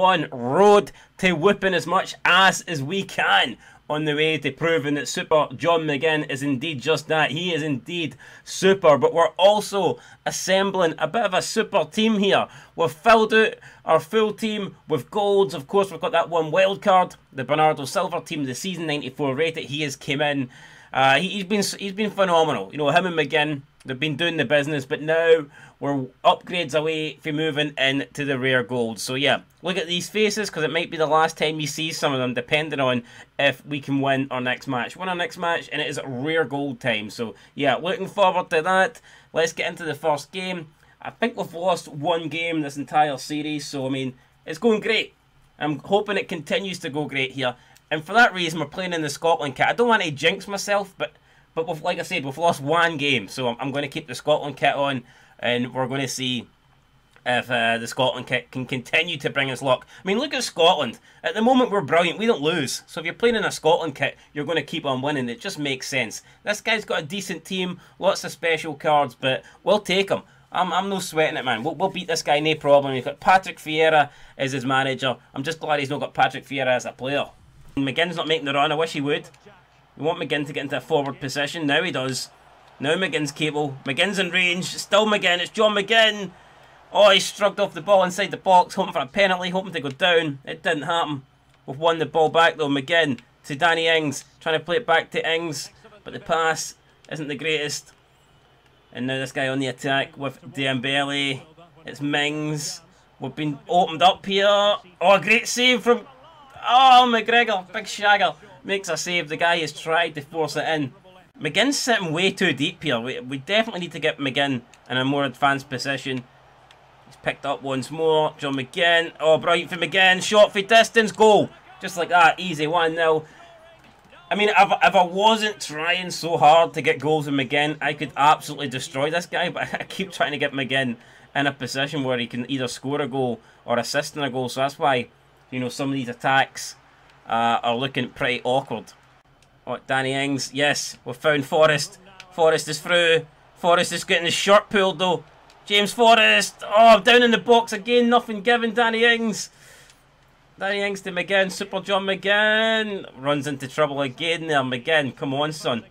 on road to whooping as much ass as we can on the way to proving that Super John McGinn is indeed just that. He is indeed super, but we're also assembling a bit of a super team here. We've filled out our full team with golds. Of course, we've got that one wild card, the Bernardo Silva team, the season 94 rated. He has came in. He's been phenomenal. You know, him and McGinn, they've been doing the business, but now we're upgrades away from moving into the rare gold. So yeah, look at these faces, because it might be the last time you see some of them, depending on if we can win our next match. Win our next match, and it is rare gold time. So yeah, looking forward to that. Let's get into the first game. I think we've lost one game this entire series, so I mean, it's going great. I'm hoping it continues to go great here. And for that reason, we're playing in the Scotland kit. I don't want to jinx myself, but we've, like I said, we've lost one game. So I'm going to keep the Scotland kit on, and we're going to see if the Scotland kit can continue to bring us luck. I mean, look at Scotland. At the moment, we're brilliant. We don't lose. So if you're playing in a Scotland kit, you're going to keep on winning. It just makes sense. This guy's got a decent team, lots of special cards, but we'll take him. I'm no sweating it, man. We'll beat this guy, no problem. He's got Patrick Vieira as his manager. I'm just glad he's not got Patrick Vieira as a player. McGinn's not making the run. I wish he would. We want McGinn to get into a forward position. Now he does. Now McGinn's capable. McGinn's in range. Still McGinn. It's John McGinn. Oh, he shrugged off the ball inside the box, hoping for a penalty, hoping to go down. It didn't happen. We've won the ball back though. McGinn to Danny Ings, trying to play it back to Ings, but the pass isn't the greatest. And now this guy on the attack with Dembele. It's Mings. We've been opened up here. Oh, great save from... Oh, McGregor, big shagger, makes a save. The guy has tried to force it in. McGinn's sitting way too deep here. We definitely need to get McGinn in a more advanced position. He's picked up once more. John McGinn. Oh, brilliant for McGinn. Shot for distance. Goal. Just like that. Easy 1-0. I mean, if I wasn't trying so hard to get goals with McGinn, I could absolutely destroy this guy, but I keep trying to get McGinn in a position where he can either score a goal or assist in a goal, so that's why, you know, some of these attacks are looking pretty awkward. Oh, Danny Ings. Yes, we've found Forrest. Forrest is through. Forrest is getting his shirt pulled, though. James Forrest. Oh, down in the box again. Nothing given. Danny Ings. Danny Ings to McGinn. Super John McGinn. Runs into trouble again there. McGinn, come on, son.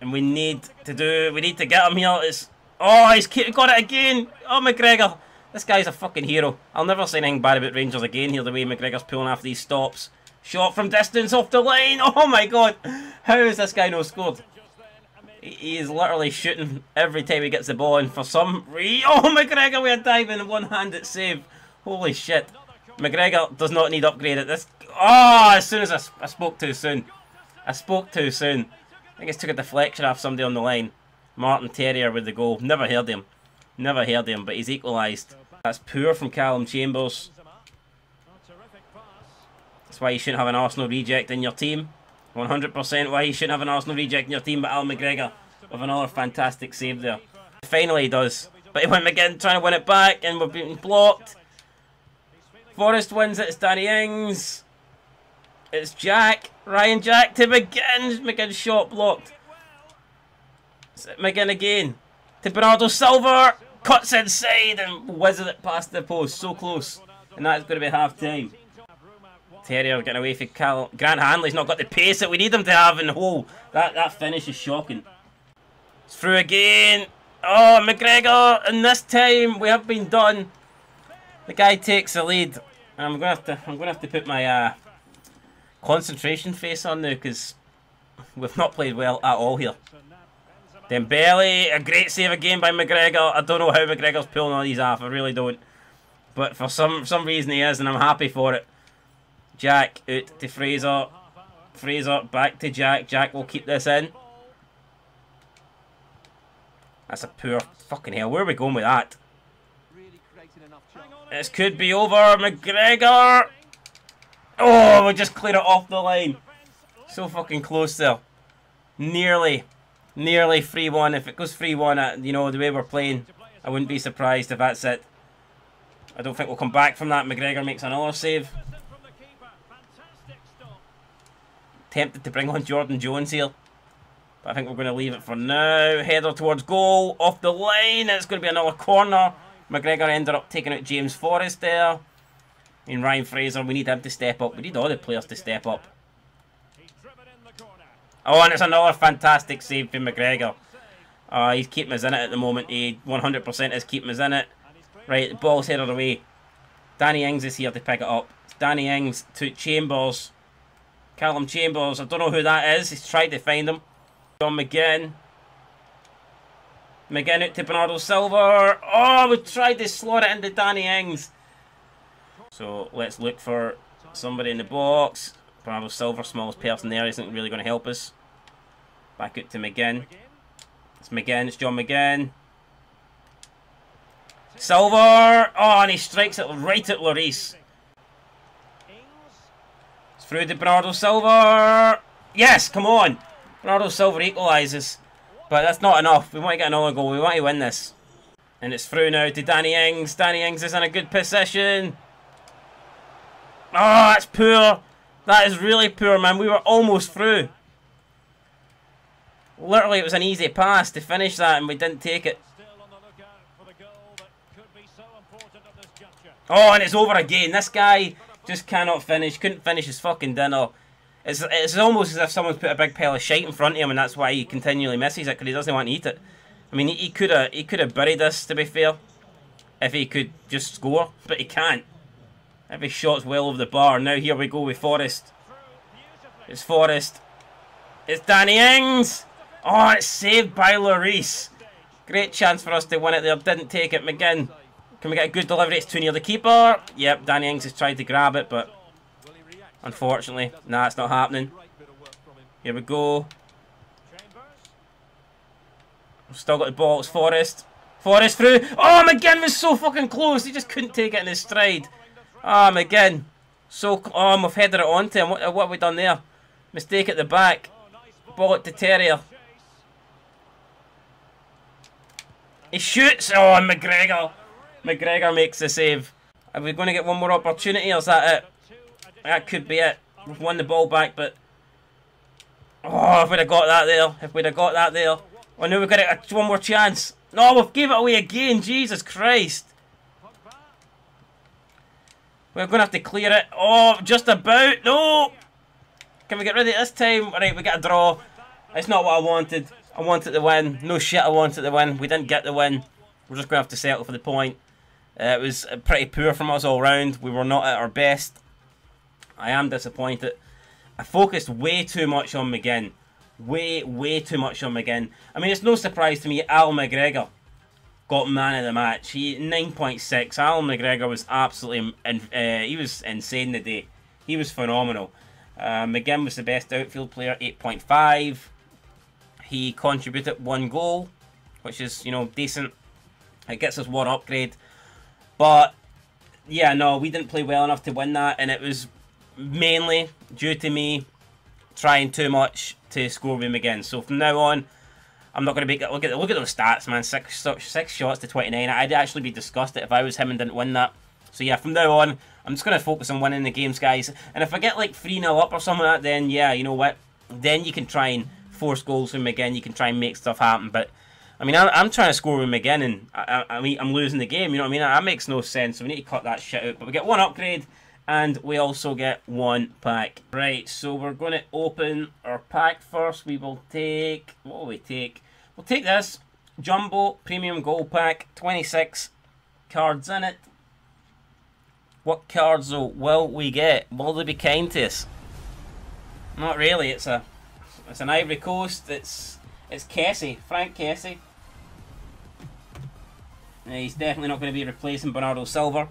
And we need to get him here. Oh, he's got it again. Oh, McGregor. This guy's a fucking hero. I'll never say anything bad about Rangers again here, the way McGregor's pulling after these stops. Shot from distance off the line. Oh my god. How is this guy not scored? He is literally shooting every time he gets the ball, and for some reason... Oh, McGregor, we are diving one-handed save. Holy shit. McGregor does not need upgrade at this... Oh, as soon as I spoke too soon. I spoke too soon. I think it's took a deflection off somebody on the line. Martin Terrier with the goal. Never heard him. Never heard him, but he's equalised. That's poor from Callum Chambers. That's why you shouldn't have an Arsenal reject in your team. 100% why you shouldn't have an Arsenal reject in your team, but Alan McGregor with another fantastic save there. Finally he does. But he went again trying to win it back, and we've been blocked. Forrest wins it. It's Danny Ings. It's Jack. Ryan Jack to McGinn. McGinn's shot blocked. It's McGinn again. To Bernardo Silva. Cuts inside and whizzes it past the post. So close. And that is going to be half time. Terrier getting away from Cal. Grant Hanley's not got the pace that we need him to have in the hole. That finish is shocking. It's through again. Oh, McGregor. And this time we have been done. The guy takes the lead. And I'm going to have to put my concentration face on now, because we've not played well at all here. Dembele, a great save again by McGregor. I don't know how McGregor's pulling all these off, I really don't. But for some reason he is, and I'm happy for it. Jack out to Fraser. Fraser back to Jack. Jack will keep this in. That's a poor fucking hell. Where are we going with that? This could be over. McGregor. Oh, we'll just clear it off the line. So fucking close there. Nearly. Nearly 3-1. If it goes 3-1, you know, the way we're playing, I wouldn't be surprised if that's it. I don't think we'll come back from that. McGregor makes another save. Tempted to bring on Jordan Jones here, but I think we're going to leave it for now. Header towards goal, off the line. It's going to be another corner. McGregor ended up taking out James Forrest there. And Ryan Fraser, we need him to step up. We need all the players to step up. Oh, and it's another fantastic save from McGregor. He's keeping us in it at the moment. He 100% is keeping us in it. Right, the ball's headed away. Danny Ings is here to pick it up. It's Danny Ings to Chambers. Callum Chambers. I don't know who that is. He's tried to find him. John McGinn. McGinn out to Bernardo Silva. Oh, we tried to slot it into Danny Ings. So let's look for somebody in the box. Bernardo Silva, smallest person there, isn't really going to help us. Back out to McGinn. It's McGinn, it's John McGinn. Silva! Oh, and he strikes it right at Lloris. It's through to Bernardo Silva. Yes, come on! Bernardo Silva equalises. But that's not enough. We want to get another goal. We want to win this. And it's through now to Danny Ings. Danny Ings is in a good position. Oh, that's poor. That is really poor, man. We were almost through. Literally, it was an easy pass to finish that, and we didn't take it. Oh, and it's over again. This guy just cannot finish. Couldn't finish his fucking dinner. It's almost as if someone's put a big pile of shite in front of him, and that's why he continually misses it, because he doesn't want to eat it. I mean, he could have buried this, to be fair, if he could just score, but he can't. Every shot's well over the bar. Now here we go with Forrest. It's Forrest. It's Danny Ings. Oh, it's saved by Lloris. Great chance for us to win it there. Didn't take it. McGinn. Can we get a good delivery? It's too near the keeper. Yep, Danny Ings has tried to grab it, but unfortunately, nah, it's not happening. Here we go. We've still got the ball. It's Forrest. Forrest through. Oh, McGinn was so fucking close. He just couldn't take it in his stride. Ah, McGinn. So, oh, we've headed it onto him. What have we done there? Mistake at the back. Ball at the Terrier. He shoots. Oh, and McGregor. McGregor makes the save. Are we going to get one more opportunity, or is that it? That could be it. We've won the ball back, but... Oh, if we'd have got that there. If we'd have got that there. Oh, now we've got one more chance. No, we've gave it away again. Jesus Christ. We're going to have to clear it. Oh, just about. No. Can we get rid of it this time? All right, we got a draw. It's not what I wanted. I wanted the win. No shit, I wanted the win. We didn't get the win. We're just going to have to settle for the point. It was pretty poor from us all round. We were not at our best. I am disappointed. I focused way too much on McGinn. Way too much on McGinn. I mean, it's no surprise to me. Alan McGregor got man of the match. He 9.6. Alan McGregor was absolutely, he was insane today. He was phenomenal. McGinn was the best outfield player, 8.5. He contributed one goal, which is, you know, decent. It gets us one upgrade. But yeah, no, we didn't play well enough to win that, and it was mainly due to me trying too much to score with McGinn. So from now on, I'm not going to be... Look at those stats, man. Six shots to 29. I'd actually be disgusted if I was him and didn't win that. So yeah, from now on, I'm just going to focus on winning the games, guys. And if I get like 3-0 up or something like that, then yeah, you know what? Then you can try and force goals from McGinn. You can try and make stuff happen. But, I mean, I'm trying to score with McGinn and I'm losing the game. You know what I mean? That makes no sense. So we need to cut that shit out. But we get one upgrade and we also get one pack. Right, so we're going to open our pack first. We will take... What will we take? We'll take this Jumbo Premium Gold Pack. 26 cards in it. What cards though will we get? Will they be kind to us? Not really. It's an Ivory Coast. It's Kessie, Frank Kessie. He's definitely not going to be replacing Bernardo Silva.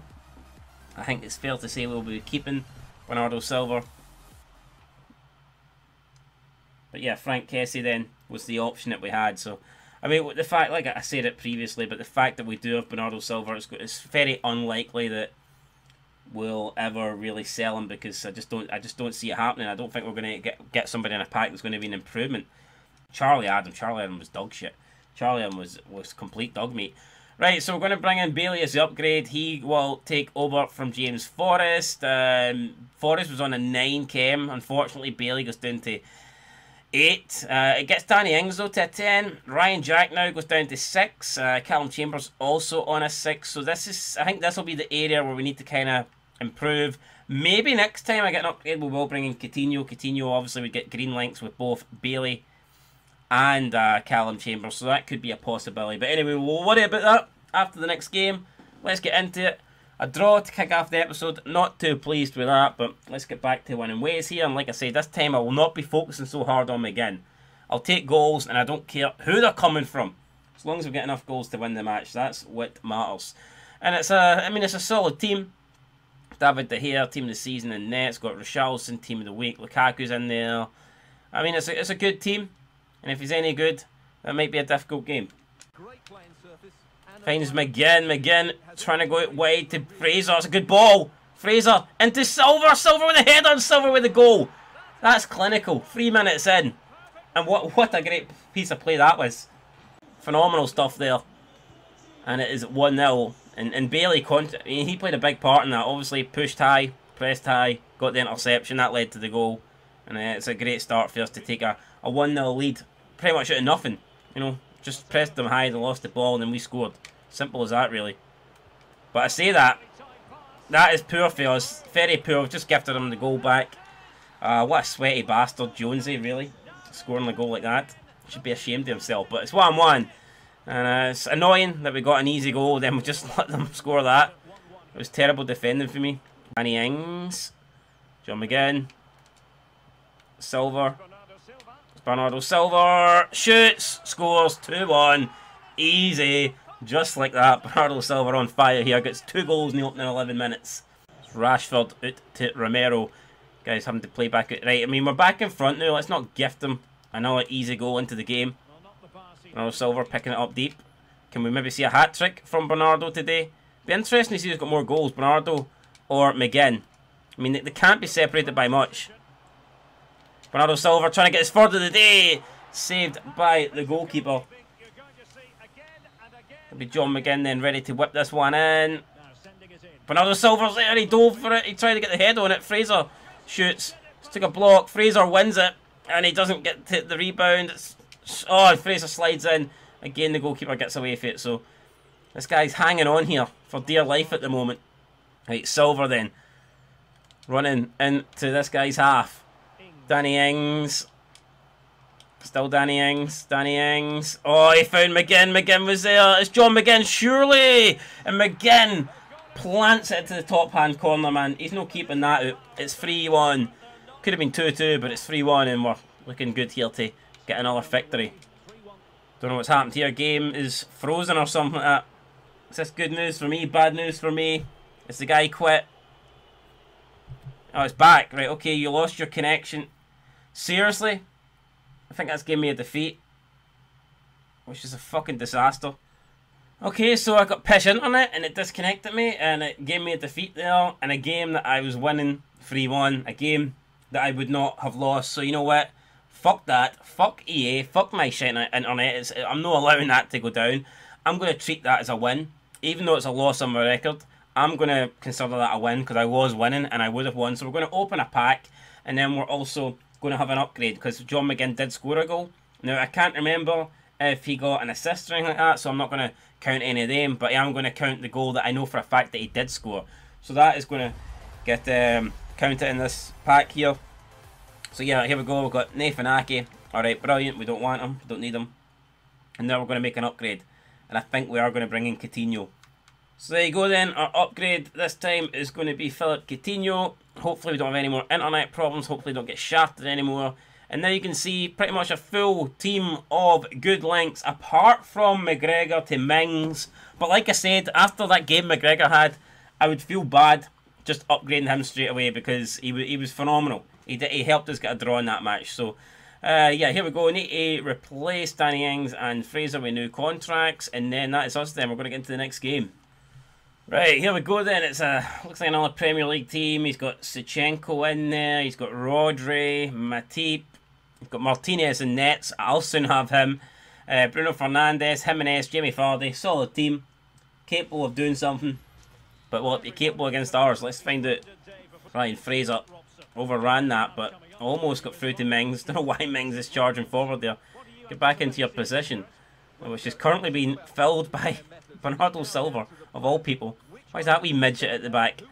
I think it's fair to say we'll be keeping Bernardo Silva. But yeah, Frank Kessie then was the option that we had. So I mean, the fact, like I said it previously, but the fact that we do have Bernardo Silva, it's very unlikely that we'll ever really sell him, because I just don't see it happening. I don't think we're going to get somebody in a pack that's going to be an improvement. Charlie Adam was dog shit. Charlie Adam was complete dog meat. Right, so we're going to bring in Bailey as the upgrade. He will take over from James Forrest. Forrest was on a 9 chem. Unfortunately, Bailey goes down to 8. It gets Danny Ings though to a 10. Ryan Jack now goes down to 6. Callum Chambers also on a 6. So this is, I think this will be the area where we need to kind of improve. Maybe next time I get an upgrade, we will bring in Coutinho. Coutinho obviously would get green links with both Bailey and Callum Chambers, so that could be a possibility. But anyway, we'll worry about that after the next game. Let's get into it. A draw to kick off the episode. Not too pleased with that, but let's get back to winning ways here. And like I say, this time I will not be focusing so hard on McGinn. I'll take goals, and I don't care who they're coming from. As long as we get enough goals to win the match, that's what matters. And it's a solid team. David De Gea, team of the season in nets. Got Richarlison, team of the week. Lukaku's in there. I mean, it's a good team. And if he's any good, that might be a difficult game. Finds McGinn. McGinn trying to go out wide to Fraser. It's a good ball. Fraser into Silva. Silva with a header and Silva with a goal. That's clinical. 3 minutes in. And what a great piece of play that was. Phenomenal stuff there. And it is 1-0. And Bailey, he played a big part in that. Obviously pushed high, pressed high, got the interception. That led to the goal. And it's a great start for us to take a 1-0 lead. Pretty much out of nothing. You know, just pressed them high, they lost the ball, and then we scored. Simple as that, really. But I say that. That is poor for us. Very poor. We've just gifted him the goal back. What a sweaty bastard. Jonesy, really. Scoring the goal like that. Should be ashamed of himself. But it's 1-1. And it's annoying that we got an easy goal. Then we just let them score that. It was terrible defending for me. Danny Ings. John McGinn. Silva. Bernardo Silva shoots, scores 2-1, easy, just like that. Bernardo Silva on fire here, gets 2 goals in the opening 11 minutes. Rashford out to Romero, guys having to play back out right. I mean, we're back in front now, let's not gift them another easy goal into the game. Bernardo Silva picking it up deep. Can we maybe see a hat-trick from Bernardo today? Be interesting to see who's got more goals, Bernardo or McGinn. I mean, they can't be separated by much. Bernardo Silva trying to get his third of the day. Saved by the goalkeeper. It'll be John McGinn then ready to whip this one in. Bernardo Silva's there. He dove for it. He tried to get the head on it. Fraser shoots. Just took a block. Fraser wins it. And he doesn't get to the rebound. Fraser slides in. Again, the goalkeeper gets away with it. So this guy's hanging on here for dear life at the moment. Right, Silva then. Running into this guy's half. Danny Ings. Still Danny Ings. Danny Ings. Oh, he found McGinn. McGinn was there. It's John McGinn, surely. And McGinn plants it to the top hand corner, man. He's no keeping that out. It's 3-1. Could have been 2-2, but it's 3-1, and we're looking good here to get another victory. Don't know what's happened here. Game is frozen or something like that. Is this good news for me? Bad news for me? Is the guy quit? Oh, it's back. Right, okay, you lost your connection. Seriously? I think that's given me a defeat. Which is a fucking disaster. Okay, so I got pish internet and it disconnected me and it gave me a defeat there in a game that I was winning 3-1. A game that I would not have lost. So you know what? Fuck that. Fuck EA. Fuck my shit internet. I'm not allowing that to go down. I'm going to treat that as a win. Even though it's a loss on my record, I'm going to consider that a win because I was winning and I would have won. So we're going to open a pack and then we're also going to have an upgrade because John McGinn did score a goal. Now, I can't remember if he got an assist or anything like that, so I'm not going to count any of them, but I am going to count the goal that I know for a fact that he did score. So that is going to get counted in this pack here. So yeah, here we go. We've got Nathan Ake. Alright, brilliant. We don't want him. Don't need him. And now we're going to make an upgrade. And I think we are going to bring in Coutinho. So there you go then, our upgrade this time is going to be Philippe Coutinho. Hopefully we don't have any more internet problems, hopefully we don't get shafted anymore. And now you can see pretty much a full team of good links, apart from McGregor to Mings. But like I said, after that game McGregor had, I would feel bad just upgrading him straight away because he was phenomenal. He helped us get a draw in that match. So yeah, here we go. We need to replace Danny Ings and Fraser with new contracts. And then that is us then, we're going to get into the next game. Right, here we go then, it's looks like another Premier League team. He's got Sachenko in there, he's got Rodri, Matip, he's got Martinez in nets, I'll soon have him. Bruno Fernandes, Jimenez, Jamie Vardy, solid team, capable of doing something, but will it be capable against ours? Let's find out. Ryan Fraser overran that, but almost got through to Mings. Don't know why Mings is charging forward there. Get back into your position, which is currently being filled by Bernardo Silva, of all people. Why is that wee midget at the back?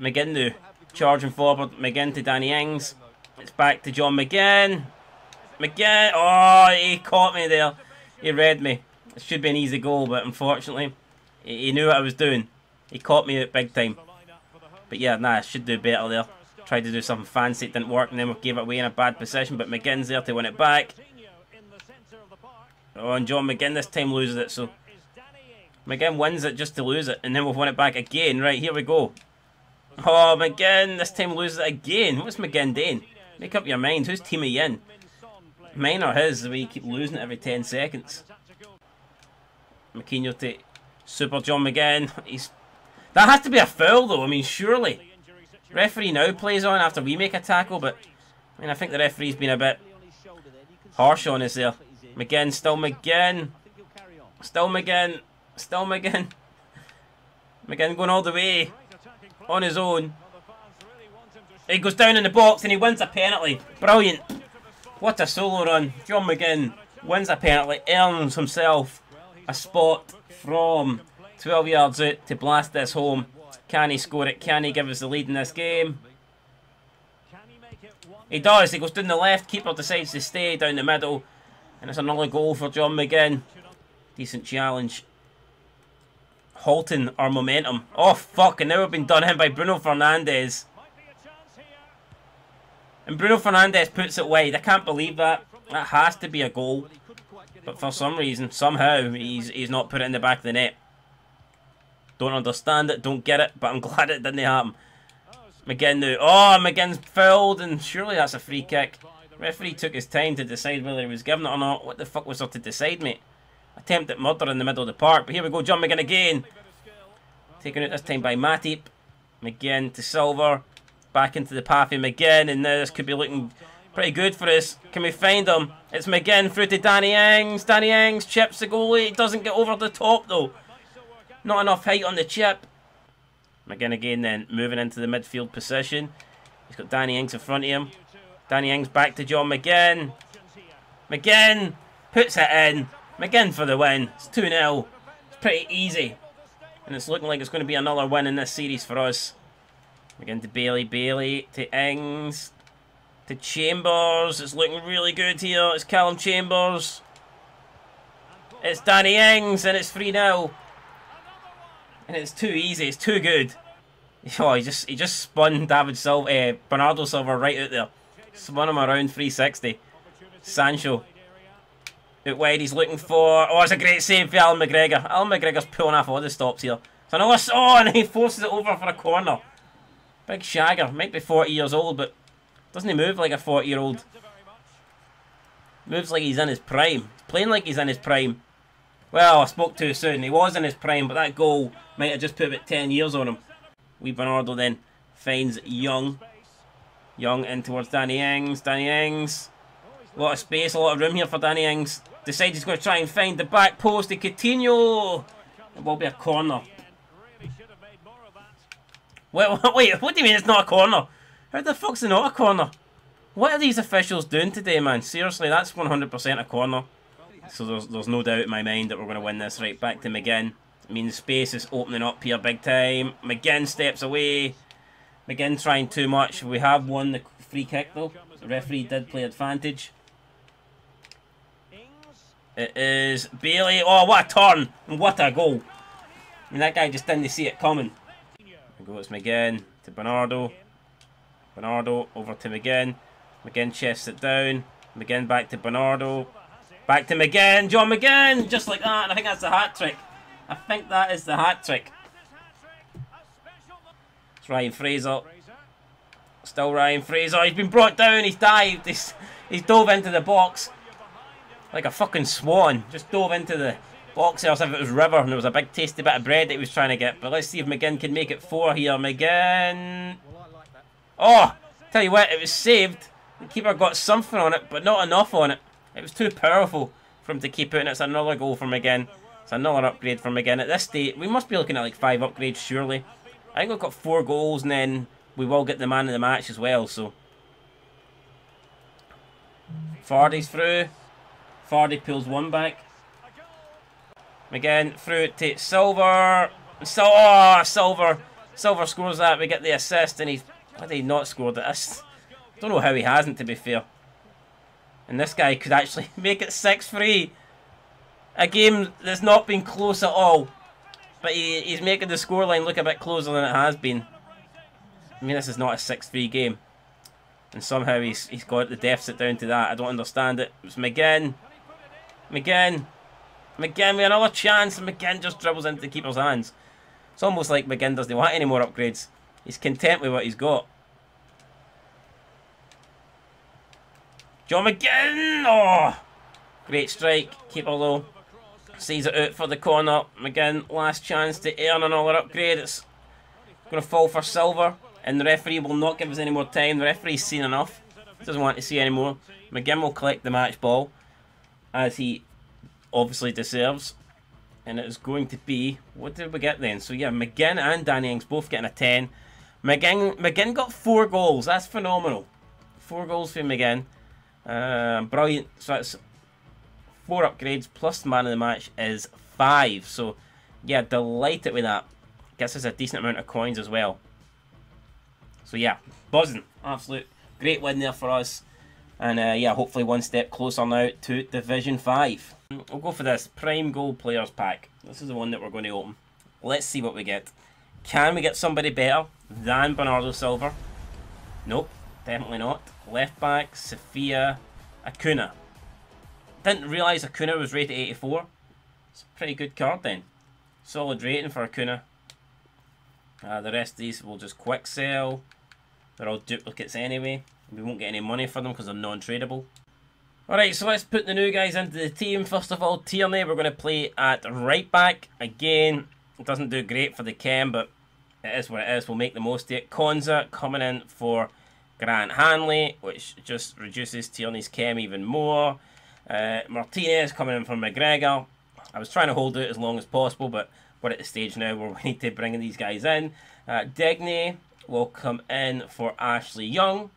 McGinn now. Charging forward. McGinn to Danny Ings. It's back to John McGinn. McGinn. Oh, he caught me there. He read me. It should be an easy goal, but unfortunately, he knew what I was doing. He caught me at big time. But yeah, nah, I should do better there. Tried to do something fancy, it didn't work, and then we gave it away in a bad position. But McGinn's there to win it back. Oh, and John McGinn this time loses it, so McGinn wins it just to lose it, and then we've won it back again. Right, here we go. Oh, McGinn this time loses it again. What's McGinn doing? Make up your mind. Whose team are you in? Mine or his, the way you keep losing it every 10 seconds. McGinn to Super John McGinn. He's... That has to be a foul, though. I mean, surely. Referee now plays on after we make a tackle, but I mean, I think the referee's been a bit harsh on us there. McGinn, still McGinn. Still McGinn. Still McGinn. McGinn going all the way on his own. He goes down in the box and he wins a penalty. Brilliant. What a solo run. John McGinn wins a penalty, earns himself a spot from 12 yards out to blast this home. Can he score it? Can he give us the lead in this game? He does. He goes down the left. Keeper decides to stay down the middle. And it's another goal for John McGinn. Decent challenge. Halting our momentum. Oh, fuck. And now we've been done in by Bruno Fernandes. And Bruno Fernandes puts it wide. I can't believe that. That has to be a goal. But for some reason, somehow, he's not put it in the back of the net. Don't understand it, don't get it, but I'm glad it didn't happen. McGinn now. Oh, McGinn's fouled, and surely that's a free kick. Referee took his time to decide whether he was giving it or not. What the fuck was there to decide, mate? Attempt at murder in the middle of the park, but here we go, John McGinn again. Taken out this time by Matip. McGinn to Silva. Back into the path of McGinn, and now this could be looking pretty good for us. Can we find him? It's McGinn through to Danny Ings. Danny Ings chips the goalie. He doesn't get over the top, though. Not enough height on the chip. McGinn again then, moving into the midfield position. He's got Danny Ings in front of him. Danny Ings back to John McGinn. McGinn puts it in. McGinn for the win. It's 2-0. It's pretty easy. And it's looking like it's going to be another win in this series for us. McGinn to Bailey. Bailey to Ings. To Chambers. It's looking really good here. It's Callum Chambers. It's Danny Ings and it's 3-0. And it's too easy. It's too good. Oh, he just spun Bernardo Silva right out there. Spun him around 360. Sancho. Out wide. He's looking for... Oh, it's a great save for Alan McGregor. Alan McGregor's pulling off all the stops here. So another... Oh, and he forces it over for a corner. Big shagger. Might be 40 years old, but doesn't he move like a 40-year-old? Moves like he's in his prime. He's playing like he's in his prime. Well, I spoke too soon. He was in his prime, but that goal might have just put about 10 years on him. Wee Bernardo then finds Young. Young in towards Danny Ings. Danny Ings. A lot of space, a lot of room here for Danny Ings. Decides he's going to try and find the back post to Coutinho. It will be a corner. Wait, what do you mean it's not a corner? How the fuck's it not a corner? What are these officials doing today, man? Seriously, that's 100% a corner. So there's no doubt in my mind that we're going to win this. Right, back to McGinn. I mean, the space is opening up here big time. McGinn steps away. McGinn trying too much. We have won the free kick, though. The referee did play advantage. It is Bailey. Oh, what a turn. And what a goal. I mean, that guy just didn't see it coming. Here we go, it's McGinn to Bernardo. Bernardo over to McGinn. McGinn chests it down. McGinn back to Bernardo. Back to McGinn, John McGinn, just like that, and I think that's the hat-trick. I think that is the hat-trick. It's Ryan Fraser. Still Ryan Fraser, he's been brought down, he's dived, he's dove into the box. Like a fucking swan, just dove into the box as if it was river and there was a big tasty bit of bread that he was trying to get. But let's see if McGinn can make it 4 here. McGinn... Oh, tell you what, it was saved. The keeper got something on it, but not enough on it. It was too powerful for him to keep out, and it's another goal for McGinn. It's another upgrade for McGinn. At this stage, we must be looking at like 5 upgrades, surely. I think we've got 4 goals, and then we will get the man of the match as well, so. Fardy's through. Fardy pulls one back. McGinn through to Silver. Oh, Silver. Silva scores that, we get the assist, and he's... Why did he not score this? I don't know how he hasn't, to be fair. And this guy could actually make it 6-3. A game that's not been close at all. But he's making the scoreline look a bit closer than it has been. I mean, this is not a 6-3 game. And somehow he's got the deficit down to that. I don't understand it. It's McGinn. McGinn with another chance. And McGinn just dribbles into the keeper's hands. It's almost like McGinn doesn't want any more upgrades. He's content with what he's got. John McGinn! Oh! Great strike. Keeper though. Sees it out for the corner. McGinn, last chance to earn another upgrade. It's going to fall for Silva. And the referee will not give us any more time. The referee's seen enough. He doesn't want to see any more. McGinn will collect the match ball. As he obviously deserves. And it is going to be... What did we get then? So yeah, McGinn and Danny Ings both getting a 10. McGinn got 4 goals. That's phenomenal. 4 goals for McGinn. Brilliant. So that's 4 upgrades plus the man of the match is 5. So yeah, delighted with that. Gets us a decent amount of coins as well. So yeah, buzzing. Absolute great win there for us. And yeah, hopefully one step closer now to Division 5. We'll go for this Prime Gold Players Pack. This is the one that we're going to open. Let's see what we get. Can we get somebody better than Bernardo Silva? Nope, definitely not. Left back, Sofia, Acuna. Didn't realise Acuna was rated 84. It's a pretty good card then. Solid rating for Acuna. The rest of these will just quick sell. They're all duplicates anyway. We won't get any money for them because they're non-tradable. Alright, so let's put the new guys into the team. First of all, Tierney, we're going to play at right back. Again, it doesn't do great for the chem, but it is what it is. We'll make the most of it. Konza coming in for Grant Hanley, which just reduces Tierney's chem even more. Martinez coming in for McGregor. I was trying to hold it as long as possible, but we're at the stage now where we need to bring these guys in. Digny will come in for Ashley Young.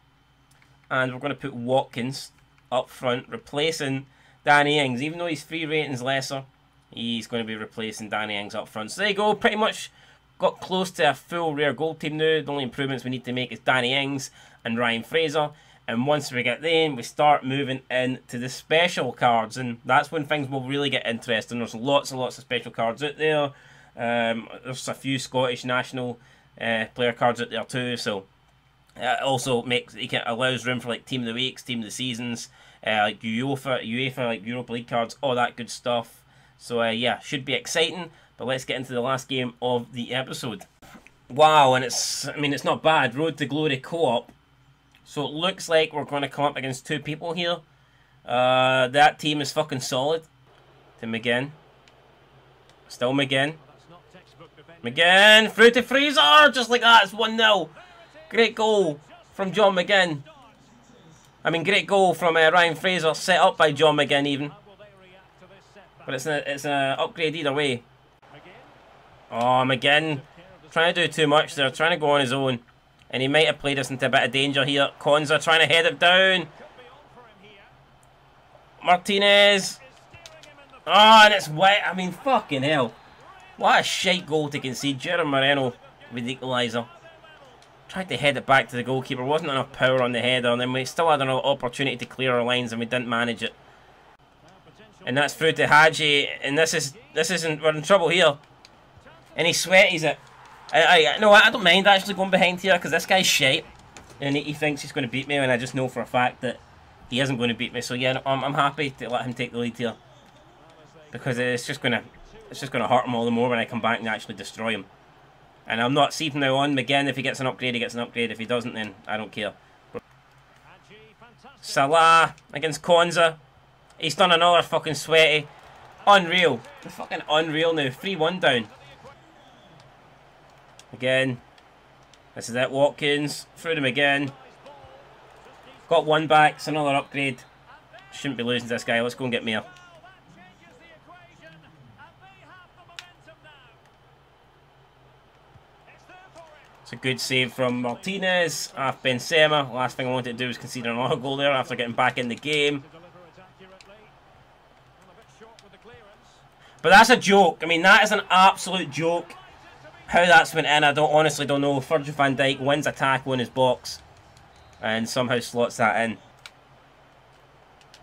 And we're going to put Watkins up front, replacing Danny Ings. Even though he's 3 ratings lesser, he's going to be replacing Danny Ings up front. So there you go, pretty much got close to a full rare gold team now. The only improvements we need to make is Danny Ings and Ryan Fraser. And once we get them, we start moving into the special cards. And that's when things will really get interesting. There's lots and lots of special cards out there. There's a few Scottish national player cards out there too. So it also makes it allows room for like Team of the Weeks, Team of the Seasons, like UEFA, like Europa League cards, all that good stuff. So yeah, should be exciting. But let's get into the last game of the episode. Wow, and it's not bad. Road to Glory co-op. So it looks like we're going to come up against 2 people here. That team is fucking solid. To McGinn. Still McGinn. McGinn through to Fraser! Just like that, it's 1-0. Great goal from John McGinn. I mean, great goal from Ryan Fraser, set up by John McGinn even. But it's an upgrade either way. Oh, McGinn trying to do too much there, trying to go on his own. And he might have played us into a bit of danger here. Konza trying to head it down. Martinez. Oh, and it's wet. I mean, fucking hell. What a shite goal to concede. Jeremy Moreno with the equaliser. Tried to head it back to the goalkeeper. Wasn't enough power on the header. And then we still had an opportunity to clear our lines and we didn't manage it. And that's through to Hadji. And this isn't... We're in trouble here. And he sweaties it. No, I don't mind actually going behind here because this guy's shite and he thinks he's going to beat me, and I just know for a fact that he isn't going to beat me. So yeah, I'm happy to let him take the lead here because it's just going to hurt him all the more when I come back and actually destroy him. And I'm not see from now on. McGinn, if he gets an upgrade, he gets an upgrade. If he doesn't, then I don't care. Salah against Konza. He's done another fucking sweaty. Unreal. They're fucking unreal now. 3-1 down. Again, this is it. Watkins through him again. Got 1 back. It's another upgrade. Shouldn't be losing to this guy. Let's go and get Mayer. It's a good save from Martinez. Off Benzema. Last thing I wanted to do was concede another goal there after getting back in the game. But that's a joke. I mean, that is an absolute joke. How that's went in, I honestly don't know. Virgil van Dijk wins a tackle in his box and somehow slots that in.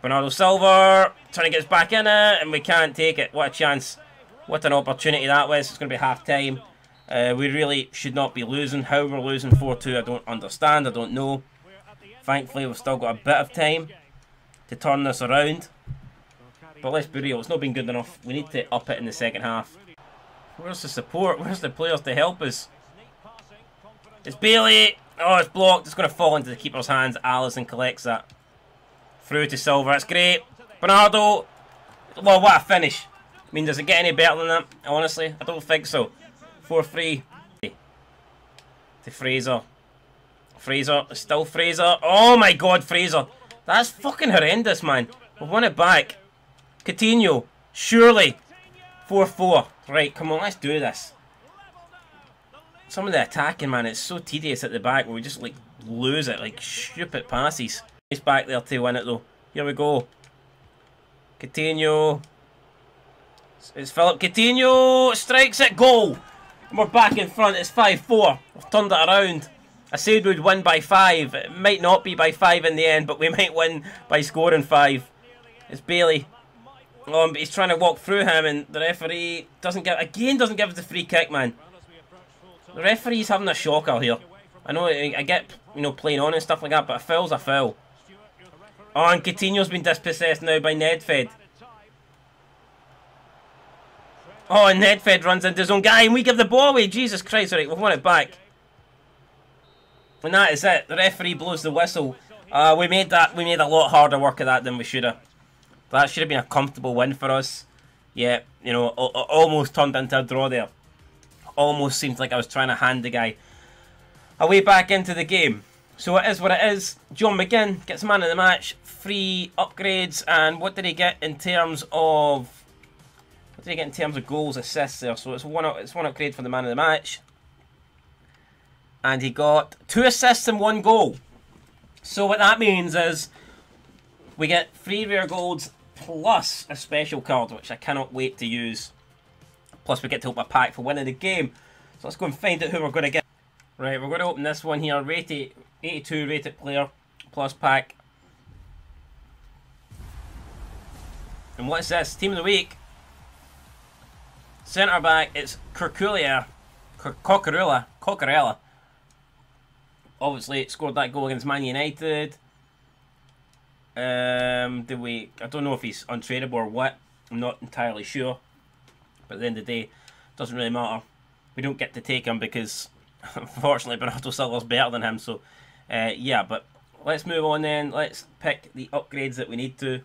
Bernardo Silva trying to get us back in it, and we can't take it. What a chance. What an opportunity that was. It's going to be half-time. We really should not be losing. How we're losing 4-2, I don't understand. I don't know. Thankfully, we've still got a bit of time to turn this around. But let's be real, it's not been good enough. We need to up it in the second half. Where's the support? Where's the players to help us? It's Bailey. Oh, it's blocked. It's going to fall into the keeper's hands. Allison collects that. Through to Silva. That's great. Bernardo. Well, what a finish. I mean, does it get any better than that? Honestly, I don't think so. 4-3. To Fraser. Fraser. Still Fraser. Oh, my God, Fraser. That's fucking horrendous, man. We've won it back. Coutinho. Surely. 4-4. Right, come on, let's do this. Some of the attacking, man, it's so tedious at the back where we just, like, lose it. Like, stupid passes. He's back there to win it, though. Here we go. Coutinho. It's Philippe Coutinho. Strikes it. Goal. And we're back in front. It's 5-4. We've turned it around. I said we'd win by 5. It might not be by 5 in the end, but we might win by scoring 5. It's Bailey. But he's trying to walk through him, and the referee doesn't give us the free kick, man. The referee's having a shocker here. I know, I get, you know, playing on and stuff like that, but a foul's a foul. Oh, and Coutinho's been dispossessed now by Nedfed. Oh, and Nedfed runs into his own guy, and we give the ball away. Jesus Christ, alright, we've won it back. And that is it. The referee blows the whistle. We made a lot harder work of that than we should have. That should have been a comfortable win for us. Yeah, you know, almost turned into a draw there. Almost seemed like I was trying to hand the guy a way back into the game. So it is what it is. John McGinn gets man of the match, free upgrades, and what did he get in terms of? What did he get in terms of goals, assists there? So it's one upgrade for the man of the match, and he got 2 assists and 1 goal. So what that means is we get 3 rare golds. Plus a special card, which I cannot wait to use. Plus we get to open a pack for winning the game. So let's go and find out who we're going to get. Right, we're going to open this one here. 82 rated player plus pack. And what's this? Team of the week. Centre back, it's Cucurella. Obviously scored that goal against Man United. I don't know if he's untradeable or what. I'm not entirely sure. But at the end of the day, it doesn't really matter. We don't get to take him because, unfortunately, Bernardo Silva's better than him. So, yeah, but let's move on then. Let's pick the upgrades that we need to.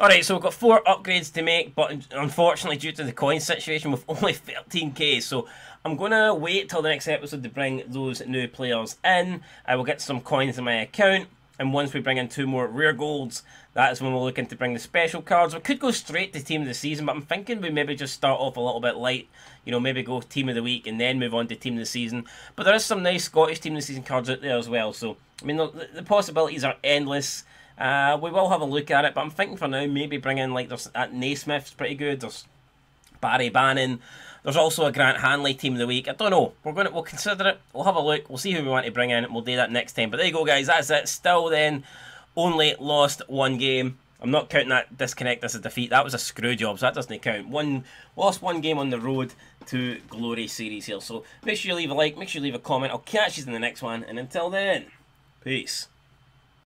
Alright, so we've got 4 upgrades to make, but unfortunately, due to the coin situation, we've only 13k. So, I'm going to wait till the next episode to bring those new players in. I will get some coins in my account. And once we bring in 2 more rare golds, that is when we're looking to bring the special cards. We could go straight to team of the season, but I'm thinking we maybe just start off a little bit light. You know, maybe go team of the week and then move on to team of the season. But there is some nice Scottish team of the season cards out there as well. So, I mean, the possibilities are endless. We will have a look at it, but I'm thinking for now maybe bring in, like, there's that Naismith's pretty good. There's Barry Bannon. There's also a Grant Hanley team of the week. I don't know. We'll consider it. We'll have a look. We'll see who we want to bring in. And we'll do that next time. But there you go, guys. That's it. Still then, only lost 1 game. I'm not counting that disconnect as a defeat. That was a screw job, so that doesn't count. Lost 1 game on the road to glory series here. So make sure you leave a like. Make sure you leave a comment. I'll catch you in the next one. And until then, peace.